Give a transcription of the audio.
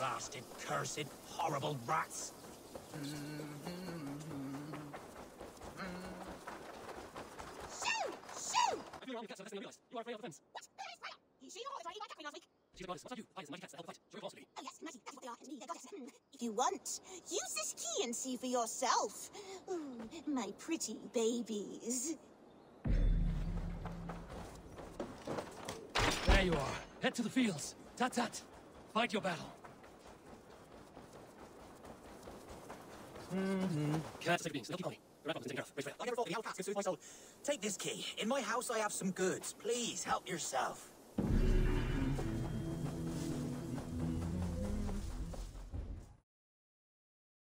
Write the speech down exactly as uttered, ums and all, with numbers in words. Blasted, cursed, horrible rats! Shoo! Shoo! I feel wrong with cats, that's the realize. You are afraid of the fence. What? That is right! You see, I tried to eat my cat queen last week. She's a goddess. What's on you? I is mighty cats that help fight. Show your philosophy. Oh yes, mighty. That's what they are. It's me, the goddess. If you want, use this key and see for yourself. Ooh, my pretty babies. There you are. Head to the fields. Tat tat. Fight your battle. Mm-hmm. Cats take beings. They'll keep coming. Grab up and take care of. I never thought the owl cats could soothe my soul. Take this key. In my house I have some goods. Please help yourself.